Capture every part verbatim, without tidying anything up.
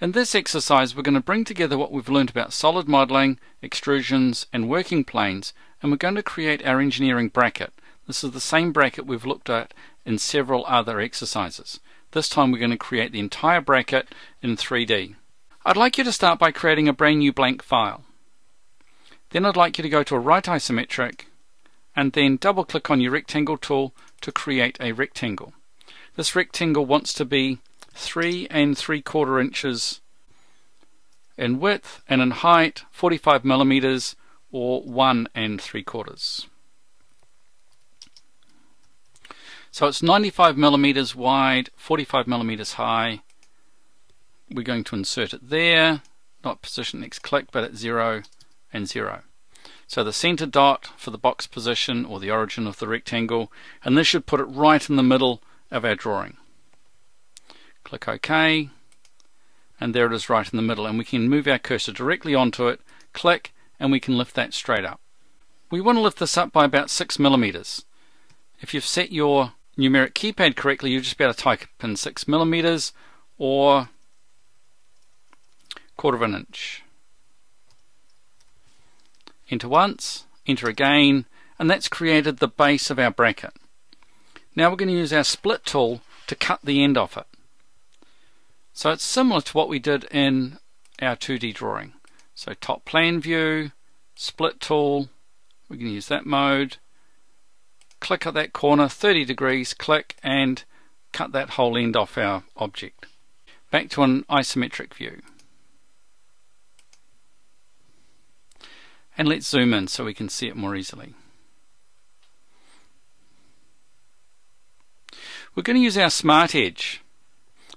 In this exercise we're going to bring together what we've learned about solid modelling, extrusions and working planes, and we're going to create our engineering bracket. This is the same bracket we've looked at in several other exercises. This time we're going to create the entire bracket in three D. I'd like you to start by creating a brand new blank file. Then I'd like you to go to a right isometric and then double click on your rectangle tool to create a rectangle. This rectangle wants to be three and three quarter inches in width and in height forty-five millimeters or one and three quarters. So it's ninety-five millimeters wide, forty-five millimeters high. We're going to insert it there, not position next click, but at zero and zero. So the center dot for the box position or the origin of the rectangle, and this should put it right in the middle of our drawing. Click OK, and there it is right in the middle, and we can move our cursor directly onto it, click, and we can lift that straight up. We want to lift this up by about six millimeters. If you've set your numeric keypad correctly, you'll just be able to type in six millimeters or quarter of an inch. Enter once, enter again, and that's created the base of our bracket. Now we're going to use our split tool to cut the end off it. So it's similar to what we did in our two D drawing. So top plan view, split tool, we can use that mode, click at that corner, thirty degrees, click and cut that whole end off our object. Back to an isometric view. And let's zoom in so we can see it more easily. We're going to use our Smart Edge.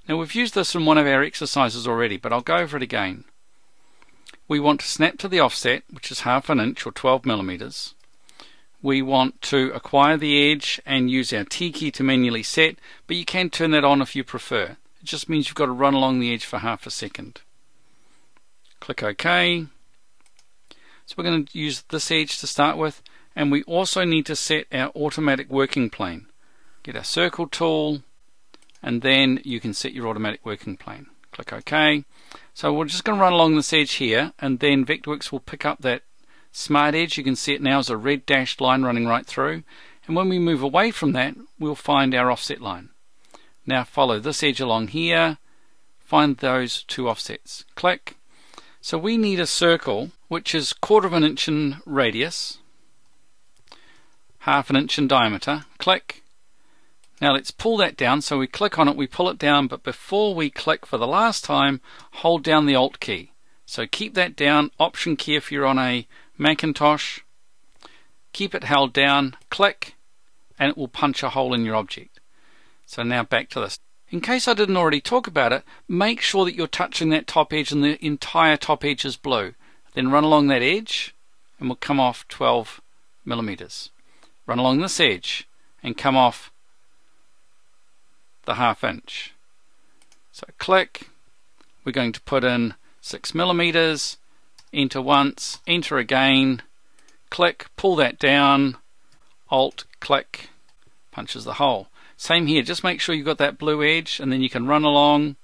Now we've used this in one of our exercises already, but I'll go over it again. We want to snap to the offset, which is half an inch or twelve millimeters. We want to acquire the edge and use our T key to manually set, but you can turn that on if you prefer. It just means you've got to run along the edge for half a second. Click OK. So we're going to use this edge to start with, and we also need to set our automatic working plane. Get our circle tool, and then you can set your automatic working plane. Click OK. So we're just going to run along this edge here, and then Vectorworks will pick up that Smart Edge. You can see it now as a red dashed line running right through, and when we move away from that we'll find our offset line. Now follow this edge along here, find those two offsets. Click. So we need a circle which is quarter of an inch in radius, half an inch in diameter. Click. Now let's pull that down, so we click on it, we pull it down, but before we click for the last time, hold down the Alt key. So keep that down, Option key if you're on a Macintosh, keep it held down, click, and it will punch a hole in your object. So now back to this. In case I didn't already talk about it, make sure that you're touching that top edge and the entire top edge is blue. Then run along that edge and we'll come off twelve millimeters. Run along this edge and come off the half inch. So click, we're going to put in six millimeters, enter once, enter again, click, pull that down, Alt, click, punches the hole. Same here, just make sure you've got that blue edge, and then you can run along,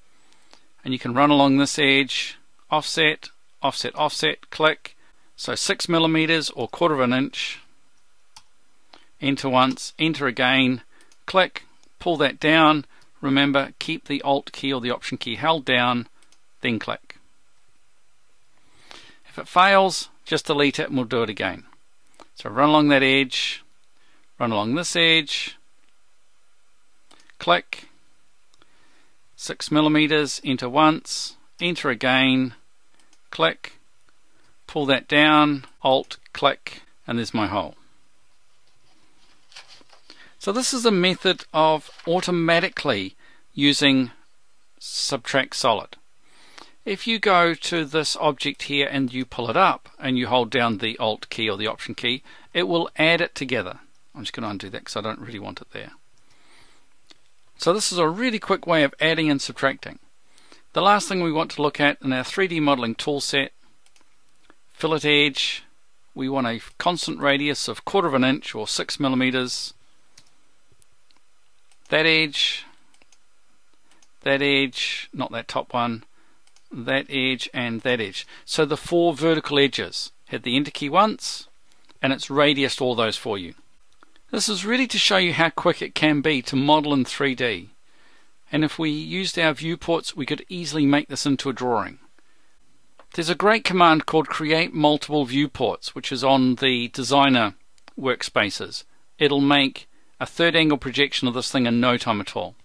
and you can run along this edge, offset, offset, offset, click. So six millimeters or quarter of an inch, enter once, enter again, click, pull that down. Remember, keep the Alt key or the Option key held down, then click. If it fails, just delete it and we'll do it again. So run along that edge, run along this edge, click, six millimeters, enter once, enter again, click, pull that down, Alt, click, and there's my hole. So this is a method of automatically using Subtract Solid. If you go to this object here and you pull it up and you hold down the Alt key or the Option key, it will add it together. I'm just going to undo that because I don't really want it there. So this is a really quick way of adding and subtracting. The last thing we want to look at in our three D modeling toolset, Fillet Edge, we want a constant radius of quarter of an inch or six millimeters. That edge, that edge, not that top one, that edge, and that edge. So the four vertical edges. Hit the enter key once and it's radiused all those for you. This is really to show you how quick it can be to model in three D, and if we used our viewports we could easily make this into a drawing. There's a great command called create multiple viewports, which is on the designer workspaces. It'll make a third angle projection of this thing in no time at all.